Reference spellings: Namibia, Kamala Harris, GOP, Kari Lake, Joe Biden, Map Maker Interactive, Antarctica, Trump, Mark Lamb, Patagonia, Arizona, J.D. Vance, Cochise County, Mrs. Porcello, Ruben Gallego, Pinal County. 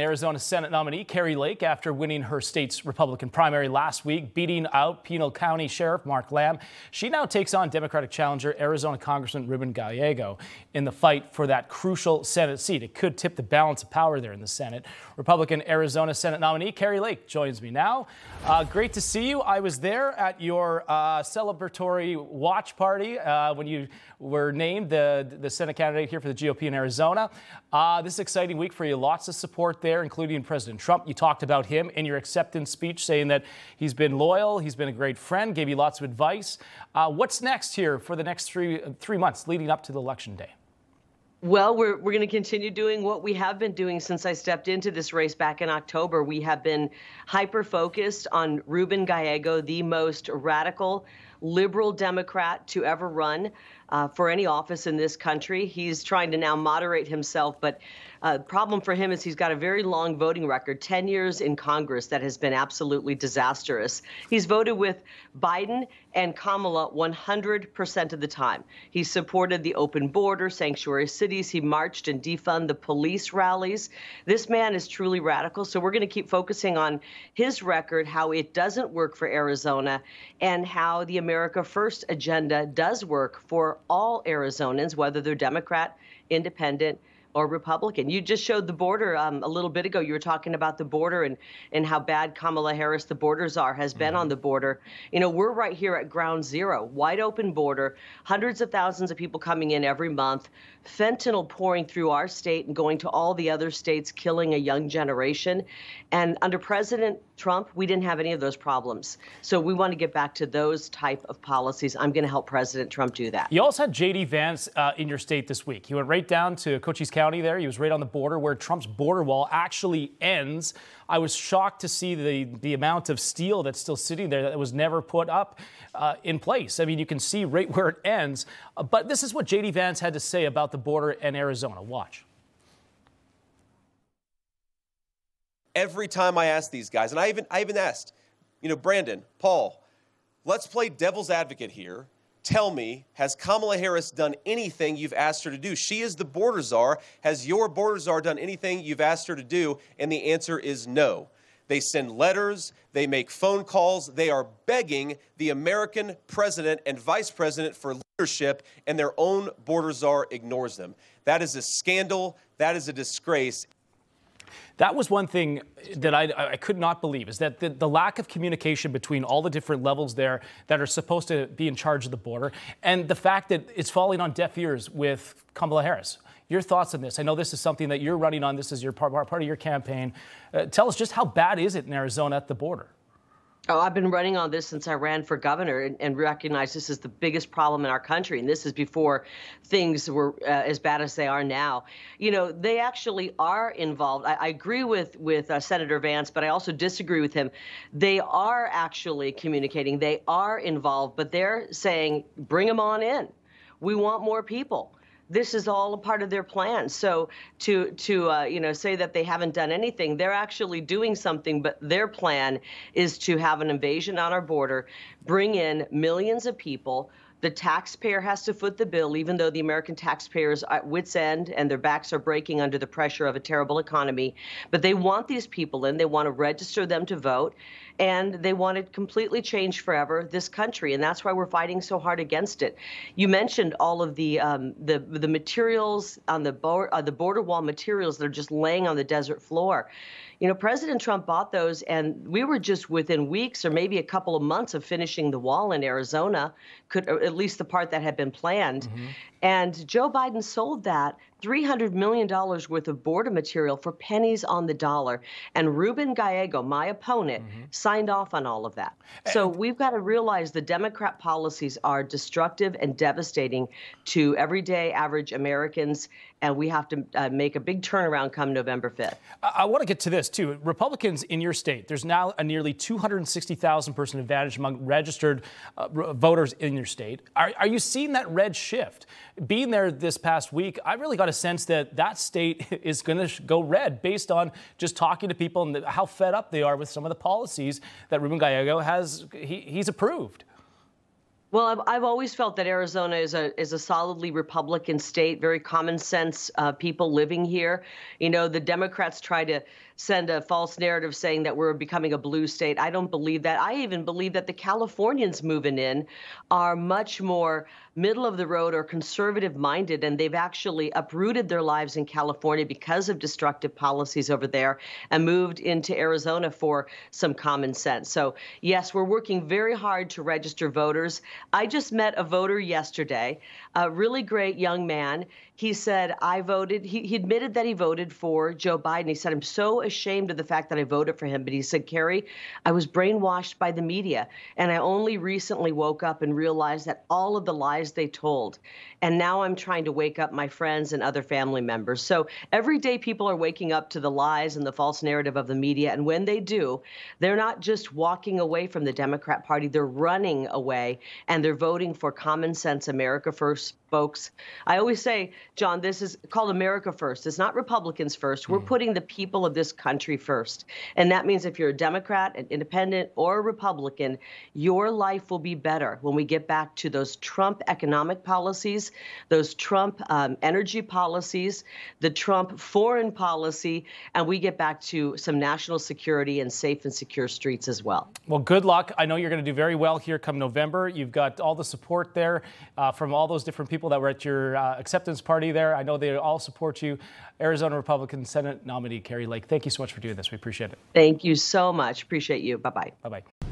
Arizona Senate nominee Kari Lake, after winning her state's Republican primary last week, beating out Pinal County Sheriff Mark Lamb, she now takes on Democratic challenger Arizona Congressman Ruben Gallego in the fight for that crucial Senate seat. It could tip the balance of power there in the Senate. Republican Arizona Senate nominee Kari Lake joins me now. Great to see you. I was there at your celebratory watch party when you were named the Senate candidate here for the GOP in Arizona. This is an exciting week for you. Lots of support there, including President Trump. You talked about him in your acceptance speech, saying that he's been loyal, he's been a great friend, gave you lots of advice. What's next here for the next three months leading up to the election day? Well, we're going to continue doing what we have been doing since I stepped into this race back in October. We have been hyper-focused on Ruben Gallego, the most radical liberal Democrat to ever run for any office in this country. He's trying to now moderate himself, but the problem for him is he's got a very long voting record, 10 years in Congress that has been absolutely disastrous. He's voted with Biden and Kamala 100% of the time. He supported the open border, sanctuary cities. He marched in defund the police rallies. This man is truly radical, so we're going to keep focusing on his record, how it doesn't work for Arizona, and how the America First agenda does work for all Arizonans, whether they're Democrat, Independent, or Republican. You just showed the border a little bit ago. You were talking about the border and how bad Kamala Harris, the border czar, has been on the border. You know, we're right here at ground zero, wide open border, hundreds of thousands of people coming in every month, fentanyl pouring through our state and going to all the other states, killing a young generation. And under President Trump, we didn't have any of those problems. So we want to get back to those type of policies. I'm going to help President Trump do that. You also had J.D. Vance in your state this week. He went right down to Cochise County there. He was right on the border where Trump's border wall actually ends. I was shocked to see the amount of steel that's still sitting there that was never put up in place. I mean, you can see right where it ends. But this is what J.D. Vance had to say about the border and Arizona. Watch. Every time I ask these guys, and I even asked, you know, Brandon, Paul, let's play devil's advocate here. Tell me, has Kamala Harris done anything you've asked her to do? She is the border czar. Has your border czar done anything you've asked her to do? And the answer is no. They send letters. They make phone calls. They are begging the American president and vice president for leadership, and their own border czar ignores them. That is a scandal. That is a disgrace. That was one thing that I could not believe, is that the lack of communication between all the different levels there that are supposed to be in charge of the border, and the fact that it's falling on deaf ears with Kamala Harris. Your thoughts on this? I know this is something that you're running on. This is your part of your campaign. Tell us just how bad is it in Arizona at the border? Oh, I've been running on this since I ran for governor and recognize this is the biggest problem in our country. And this is before things were as bad as they are now. You know, they actually are involved. I agree with Senator Vance, but I also disagree with him. They are actually communicating. They are involved, but they're saying, bring them on in. We want more people. This is all a part of their plan. So to you know, say that they haven't done anything, they're actually doing something, but their plan is to have an invasion on our border, bring in millions of people. The taxpayer has to foot the bill, even though the American taxpayers are at wit's end and their backs are breaking under the pressure of a terrible economy. But they want these people in. They want to register them to vote, and they want to completely change forever this country. And that's why we're fighting so hard against it. You mentioned all of the materials on the border wall, materials that are just laying on the desert floor. You know, President Trump bought those, and we were just within weeks or maybe a couple of months of finishing the wall in Arizona, at least the part that had been planned. Mm-hmm. And Joe Biden sold that $300 million worth of border material for pennies on the dollar. And Ruben Gallego, my opponent, signed off on all of that. So we've got to realize the Democrat policies are destructive and devastating to everyday average Americans. And we have to make a big turnaround come November 5th. I want to get to this, too. Republicans in your state, there's now a nearly 260,000 person advantage among registered voters in your state. Are you seeing that red shift? Being there this past week, I really got a sense that that state is going to go red based on just talking to people and how fed up they are with some of the policies that Ruben Gallego he's approved. Well, I've always felt that Arizona is a solidly Republican state, very common sense people living here. You know, the Democrats try to send a false narrative saying that we're becoming a blue state. I don't believe that. I even believe that the Californians moving in are much more middle of the road or conservative minded, and they've actually uprooted their lives in California because of destructive policies over there and moved into Arizona for some common sense. So, yes, we're working very hard to register voters. I just met a voter yesterday, a really great young man. He said, I voted. He admitted that he voted for Joe Biden. He said, I'm so ashamed of the fact that I voted for him. But he said, Kari, I was brainwashed by the media, and I only recently woke up and realized that all of the lies they told. And now I'm trying to wake up my friends and other family members. So every day people are waking up to the lies and the false narrative of the media. And when they do, they're not just walking away from the Democrat Party. They're running away. And they're voting for common sense America First folks. I always say, John, this is called America First. It's not Republicans first. We're putting the people of this country first. And that means if you're a Democrat, an independent, or a Republican, your life will be better when we get back to those Trump economic policies, those Trump energy policies, the Trump foreign policy, and we get back to some national security and safe and secure streets as well. Well, good luck. I know you're going to do very well here come November. You've got all the support there from all those different people that were at your acceptance party there. I know they all support you. Arizona Republican Senate nominee Kari Lake, thank you so much for doing this. We appreciate it. Thank you so much. Appreciate you. Bye-bye. Bye-bye.